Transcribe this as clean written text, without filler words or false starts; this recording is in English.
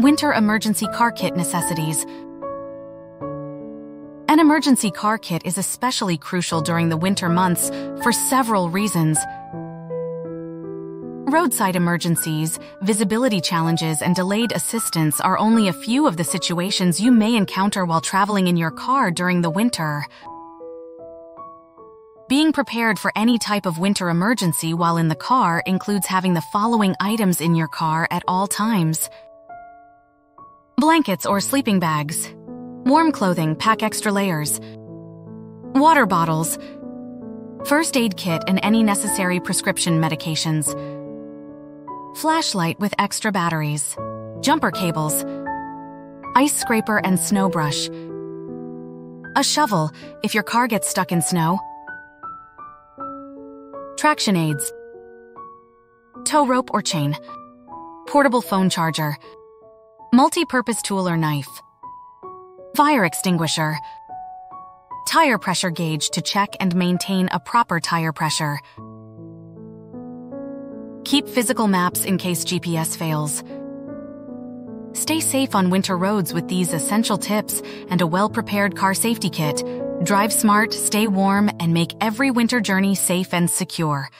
winter emergency car kit necessities. An emergency car kit is especially crucial during the winter months for several reasons. Roadside emergencies, visibility challenges, and delayed assistance are only a few of the situations you may encounter while traveling in your car during the winter. Being prepared for any type of winter emergency while in the car includes having the following items in your car at all times: blankets or sleeping bags, warm clothing, pack extra layers, water bottles, first aid kit and any necessary prescription medications, flashlight with extra batteries, jumper cables, ice scraper and snow brush, a shovel if your car gets stuck in snow, traction aids, tow rope or chain, portable phone charger, multi-purpose tool or knife, fire extinguisher, tire pressure gauge to check and maintain a proper tire pressure. Keep physical maps in case GPS fails. Stay safe on winter roads with these essential tips and a well-prepared car safety kit. Drive smart, stay warm, and make every winter journey safe and secure.